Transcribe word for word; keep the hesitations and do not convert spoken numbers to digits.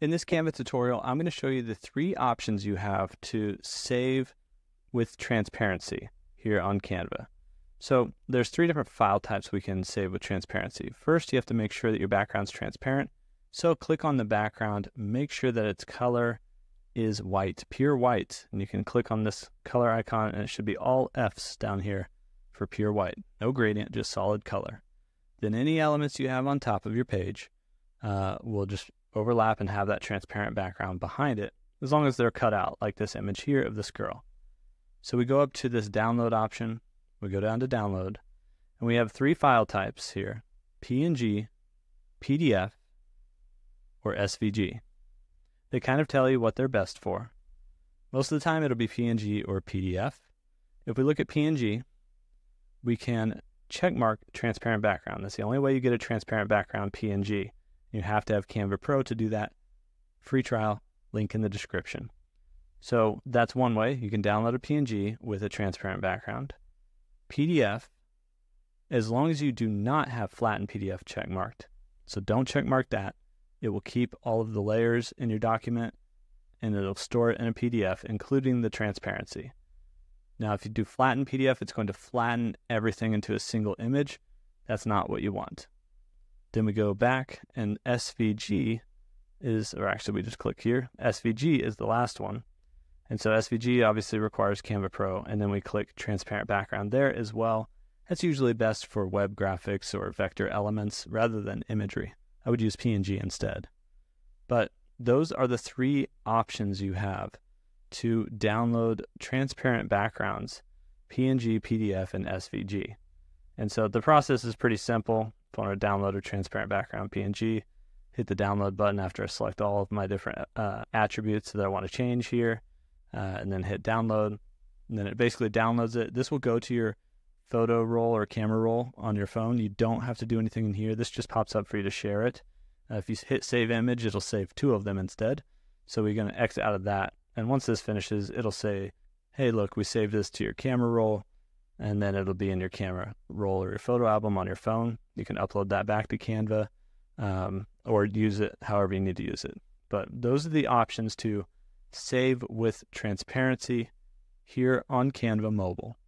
In this Canva tutorial, I'm going to show you the three options you have to save with transparency here on Canva. So there's three different file types we can save with transparency. First, you have to make sure that your background's transparent. So click on the background, make sure that its color is white, pure white. And you can click on this color icon and it should be all Fs down here for pure white. No gradient, just solid color. Then any elements you have on top of your page uh, will just overlap and have that transparent background behind it, as long as they're cut out, like this image here of this girl. So we go up to this download option, we go down to download, and we have three file types here, P N G, P D F, or S V G. They kind of tell you what they're best for. Most of the time it'll be P N G or P D F. If we look at P N G, we can checkmark transparent background. That's the only way you get a transparent background P N G. You have to have Canva Pro to do that. Free trial, link in the description. So that's one way. You can download a P N G with a transparent background. P D F, as long as you do not have flattened P D F checkmarked, so don't checkmark that. It will keep all of the layers in your document and it'll store it in a P D F, including the transparency. Now, if you do flatten P D F, it's going to flatten everything into a single image. That's not what you want. Then we go back, and S V G is, or actually we just click here, S V G is the last one. And so S V G obviously requires Canva Pro, and then we click transparent background there as well. That's usually best for web graphics or vector elements rather than imagery. I would use P N G instead. But those are the three options you have to download transparent backgrounds, P N G, P D F, and S V G. And so the process is pretty simple. If I want to download a transparent background P N G, hit the download button after I select all of my different uh, attributes that I want to change here, uh, and then hit download, and then it basically downloads it. This will go to your photo roll or camera roll on your phone. You don't have to do anything in here. This just pops up for you to share it. Uh, if you hit save image, it'll save two of them instead. So we're going to exit out of that, and once this finishes, it'll say, hey, look, we saved this to your camera roll. And then it'll be in your camera roll or your photo album on your phone. You can upload that back to Canva um, or use it however you need to use it. But those are the options to save with transparency here on Canva Mobile.